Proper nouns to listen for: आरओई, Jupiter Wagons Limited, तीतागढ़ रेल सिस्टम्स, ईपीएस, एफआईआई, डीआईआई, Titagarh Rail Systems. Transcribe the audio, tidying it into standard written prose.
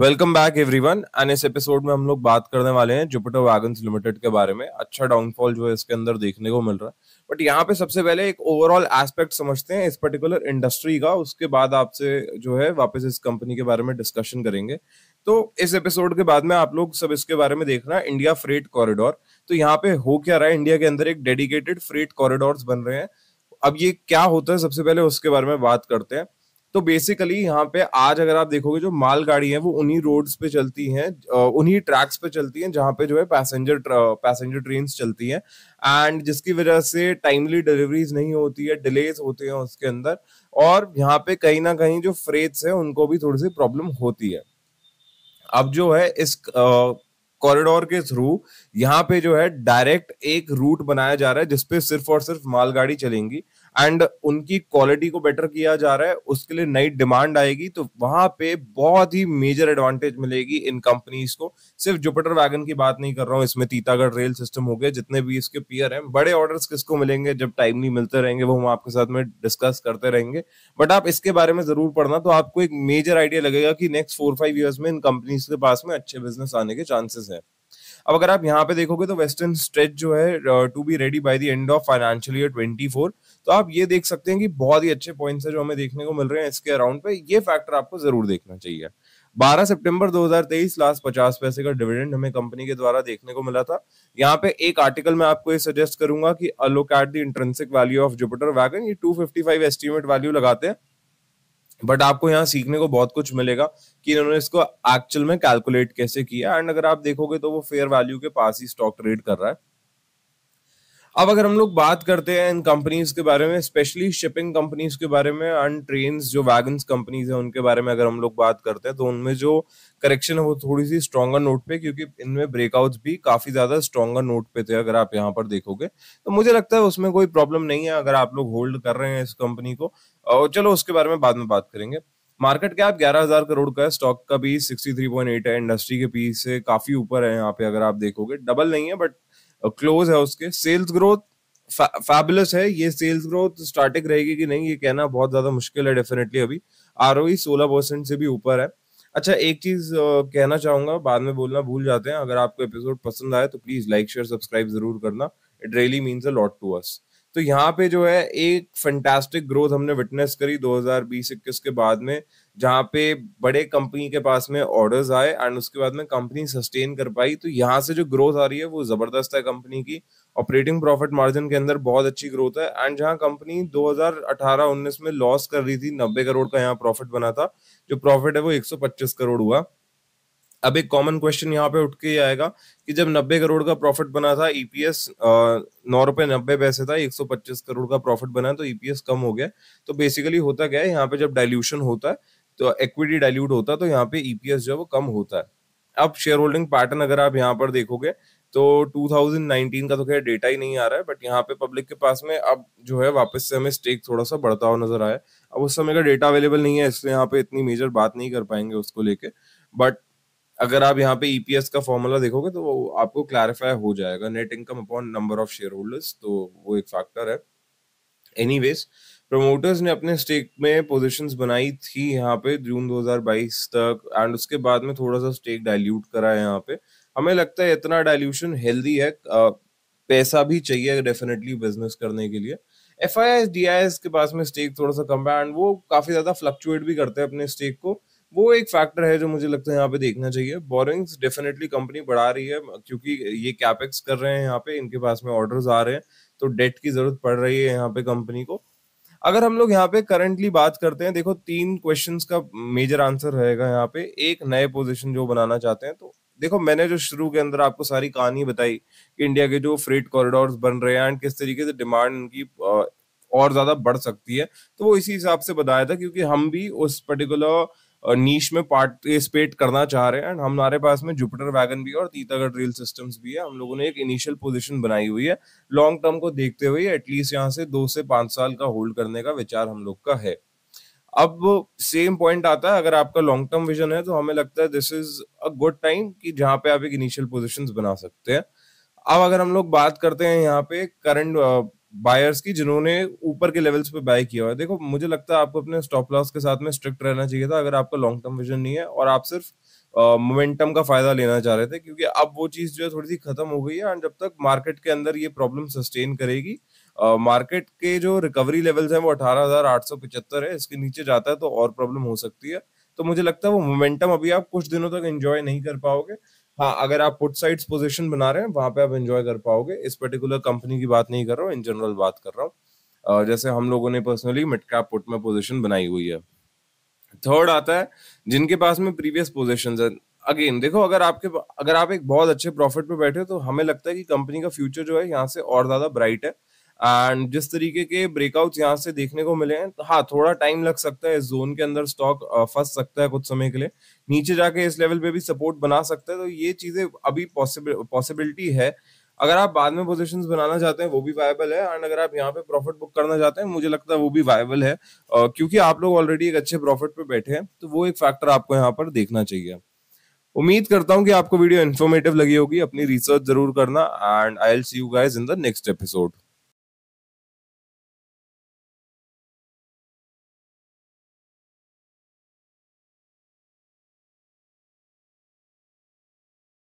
Welcome back everyone. And इस episode में हम लोग बात करने वाले हैं जुपिटर वैगन्स लिमिटेड के बारे में। अच्छा डाउनफॉल जो है इसके अंदर देखने को मिल रहा है, बट यहाँ पे सबसे पहले एक ओवरऑल एस्पेक्ट समझते हैं इस पर्टिकुलर इंडस्ट्री का, उसके बाद आपसे जो है वापस इस कंपनी के बारे में डिस्कशन करेंगे। तो इस एपिसोड के बाद में आप लोग सब इसके बारे में देख रहे हैं, इंडिया फ्रेट कॉरिडोर। तो यहाँ पे हो क्या रहा है, इंडिया के अंदर एक डेडिकेटेड फ्रेट कॉरिडोर बन रहे हैं। अब ये क्या होता है सबसे पहले उसके बारे में बात करते हैं। तो बेसिकली यहाँ पे आज अगर आप देखोगे जो मालगाड़ी है वो उन्हीं रोड्स पे चलती हैं, उन्हीं ट्रैक्स पे चलती हैं जहाँ पे जो है पैसेंजर ट्रेन चलती हैं, एंड जिसकी वजह से टाइमली डिलीवरीज नहीं होती है, डिलेज होते हैं उसके अंदर, और यहाँ पे कहीं ना कहीं जो फ्रेट्स है उनको भी थोड़ी सी प्रॉब्लम होती है। अब जो है इस कॉरिडोर के थ्रू यहाँ पे जो है डायरेक्ट एक रूट बनाया जा रहा है जिसपे सिर्फ और सिर्फ मालगाड़ी चलेंगी, एंड उनकी क्वालिटी को बेटर किया जा रहा है, उसके लिए नई डिमांड आएगी। तो वहां पे बहुत ही मेजर एडवांटेज मिलेगी इन कंपनीज को। सिर्फ जुपिटर वैगन की बात नहीं कर रहा हूँ, इसमें तीतागढ़ रेल सिस्टम हो गया, जितने भी इसके पीयर हैं। बड़े ऑर्डर्स किसको मिलेंगे जब टाइमली मिलते रहेंगे वो हम आपके साथ में डिस्कस करते रहेंगे, बट आप इसके बारे में जरूर पढ़ना, तो आपको एक मेजर आइडिया लगेगा कि नेक्स्ट 4-5 ईयर्स में इन कंपनीज के पास में अच्छे बिजनेस आने के चांसेस है। अब अगर आप यहाँ पे देखोगे तो वेस्टर्न स्ट्रेच जो है to be ready by the end of financial year 2024, तो आप ये देख सकते हैं कि बहुत ही अच्छे पॉइंट्स है जो हमें देखने को मिल रहे हैं इसके अराउंड पे। ये फैक्टर आपको जरूर देखना चाहिए। 12 सितंबर 2023 लास्ट 50 पैसे का डिविडेंड हमें कंपनी के द्वारा देखने को मिला था। यहाँ पे एक आर्टिकल मैं आपको ये सजेस्ट करूंगा कि allocate the intrinsic value of Jupiter wagon, ये 255 एस्टिमेट वैल्यू लगाते हैं, बट आपको यहाँ सीखने को बहुत कुछ मिलेगा कि इन्होंने इसको एक्चुअल में कैलकुलेट कैसे किया। एंड अगर आप देखोगे तो वो फेयर वैल्यू के पास ही स्टॉक ट्रेड कर रहा है। अब अगर हम लोग बात करते हैं इन कंपनीज के बारे में, स्पेशली शिपिंग कंपनीज के बारे में, एंड ट्रेन जो वैगन्स कंपनीज है उनके बारे में अगर हम लोग बात करते हैं, तो उनमें जो करेक्शन है वो थोड़ी सी स्ट्रॉन्गर नोट पे, क्योंकि इनमें ब्रेकआउट्स भी काफी ज्यादा स्ट्रॉन्गर नोट पे थे अगर आप यहाँ पर देखोगे, तो मुझे लगता है उसमें कोई प्रॉब्लम नहीं है अगर आप लोग होल्ड कर रहे हैं इस कंपनी को। और चलो उसके बारे में बाद में बात करेंगे। मार्केट कैप 11,000 करोड़ का है, स्टॉक का भी 63.8 है, इंडस्ट्री के पी से काफी ऊपर है। यहाँ पे अगर आप देखोगे डबल नहीं है बट क्लोज है उसके। सेल्स ग्रोथ फैबुलस है, ये सेल्स ग्रोथ स्टैटिक रहेगी कि नहीं ये कहना बहुत ज्यादा मुश्किल है डेफिनेटली अभी। आरओई 16% से भी ऊपर है। अच्छा एक चीज कहना चाहूंगा, बाद में बोलना भूल जाते हैं, अगर आपको एपिसोड पसंद आया तो प्लीज लाइक शेयर सब्सक्राइब जरूर करना, it really means a lot to us. तो यहाँ पे जो है एक फैंटास्टिक ग्रोथ हमने विटनेस करी 2020-21 के बाद में, जहाँ पे बड़े कंपनी के पास में ऑर्डर्स आए एंड उसके बाद में कंपनी सस्टेन कर पाई। तो यहाँ से जो ग्रोथ आ रही है वो जबरदस्त है कंपनी की। ऑपरेटिंग प्रॉफिट मार्जिन के अंदर बहुत अच्छी ग्रोथ है, एंड जहाँ कंपनी 2018-19 में लॉस कर रही थी 90 करोड़ का यहाँ प्रॉफिट बना था, जो प्रॉफिट है वो 125 करोड़ हुआ। अब एक कॉमन क्वेश्चन यहाँ पे उठ के आएगा कि जब 90 करोड़ का प्रॉफिट बना था ईपीएस 9 रुपए 90 पैसे था, 125 करोड़ का प्रॉफिट बना तो ईपीएस कम हो गया। तो बेसिकली होता क्या है यहाँ पे, जब डाइल्यूशन होता है तो इक्विटी डाइल्यूट होता है, तो यहाँ पे ईपीएस जो है वो कम होता है। अब शेयर होल्डिंग पैटर्न अगर आप यहाँ पर देखोगे तो 2019 का तो खैर डेटा ही नहीं आ रहा है, बट यहाँ पे पब्लिक के पास में अब जो है वापस से हमें स्टेक थोड़ा सा बढ़ता हुआ नजर आया। अब उस समय का डेटा अवेलेबल नहीं है इसलिए यहाँ पे इतनी मेजर बात नहीं कर पाएंगे उसको लेके, बट अगर आप यहाँ पे ईपीएस का फॉर्मूला देखोगे तो वो आपको क्लैरिफाई हो जाएगा, net income upon number of share holders, तो वो एक फैक्टर है। एनीवेज प्रमोटर्स ने अपने स्टेक में पोजीशंस बनाई थी यहाँ पे जून 2022 तक, एंड उसके बाद में थोड़ा सा स्टेक डाइल्यूट करा है यहाँ पे। हमें लगता है इतना डाइल्यूशन हेल्दी है, पैसा भी चाहिए डेफिनेटली बिजनेस करने के लिए। एफआईआई डीआईआई के पास में स्टेक थोड़ा सा कम है, एंड वो काफी ज्यादा फ्लक्चुएट भी करते हैं अपने स्टेक को, वो एक फैक्टर है जो मुझे लगता है यहाँ पे देखना चाहिए। बोरिंग्स डेफिनेटली कंपनी बढ़ा रही है क्योंकि ये कैपेक्स कर रहे हैं, यहाँ पे इनके पास में ऑर्डर्स आ रहे हैं तो डेट की जरूरत पड़ रही है यहाँ पे कंपनी को। अगर हम लोग यहाँ पे करंटली बात करते हैं, देखो 3 क्वेश्चंस का मेजर आंसर रहेगा यहाँ पे। एक, नए पोजिशन जो बनाना चाहते हैं, तो देखो मैंने जो शुरू के अंदर आपको सारी कहानी बताई कि इंडिया के जो फ्रेट कॉरिडोर्स बन रहे हैं एंड किस तरीके से डिमांड इनकी और ज्यादा बढ़ सकती है, तो वो इसी हिसाब से बताया था, क्योंकि हम भी उस पर्टिकुलर नीश में पार्टिसिपेट करना चाह रहे हैं। एंड हमारे पास में जुपिटर वैगन भी है और तीतागढ़ रेल सिस्टम्स भी है, हम लोगों ने एक इनिशियल पोजीशन बनाई हुई है लॉन्ग टर्म को देखते हुए, एटलीस्ट यहाँ से 2 से 5 साल का होल्ड करने का विचार हम लोग का है। अब सेम पॉइंट आता है, अगर आपका लॉन्ग टर्म विजन है तो हमें लगता है this is a good time कि जहाँ पे आप एक इनिशियल पोजिशन बना सकते हैं। अब अगर हम लोग बात करते हैं यहाँ पे करंट बायर्स की जिन्होंने ऊपर के लेवल्स पे बाय किया हुआ है, देखो मुझे लगता है आपको अपने स्टॉप लॉस के साथ में स्ट्रिक्ट रहना चाहिए था अगर आपका लॉन्ग टर्म विजन नहीं है और आप सिर्फ मोमेंटम का फायदा लेना चाह रहे थे, क्योंकि अब वो चीज जो है थोड़ी सी खत्म हो गई है। एंड जब तक मार्केट के अंदर ये प्रॉब्लम सस्टेन करेगी, मार्केट के जो रिकवरी लेवल्स हैं वो 18,875 है, इसके नीचे जाता है तो और प्रॉब्लम हो सकती है। तो मुझे लगता है वो मोमेंटम अभी आप कुछ दिनों तक एंजॉय नहीं कर पाओगे। हाँ, अगर आप पुट साइड्स पोजीशन बना रहे हैं वहां पे आप एंजॉय कर पाओगे। इस पर्टिकुलर कंपनी की बात नहीं कर रहा हूँ, इन जनरल बात कर रहा हूँ। जैसे हम लोगों ने पर्सनली मिड कैप पुट में पोजीशन बनाई हुई है। थर्ड आता है जिनके पास में प्रीवियस पोजीशंस है। अगेन देखो, अगर आप एक बहुत अच्छे प्रॉफिट पे बैठे हो तो हमें लगता है कि कंपनी का फ्यूचर जो है यहाँ से और ज्यादा ब्राइट है। एंड जिस तरीके के ब्रेकआउट यहाँ से देखने को मिले हैं, हाँ थोड़ा टाइम लग सकता है, इस जोन के अंदर स्टॉक फंस सकता है कुछ समय के लिए, नीचे जाके इस लेवल पे भी सपोर्ट बना सकता है। तो ये चीजें अभी पॉसिबिलिटी है। अगर आप बाद में पोजीशंस बनाना चाहते हैं वो भी वायबल है, एंड अगर आप यहाँ पे प्रॉफिट बुक करना चाहते हैं मुझे लगता है वो भी वायबल है, क्योंकि आप लोग ऑलरेडी एक अच्छे प्रॉफिट पे बैठे हैं। तो वो एक फैक्टर आपको यहाँ पर देखना चाहिए। उम्मीद करता हूँ कि आपको वीडियो इन्फॉर्मेटिव लगी होगी। अपनी रिसर्च जरूर करना and I will see you guys in the next episode.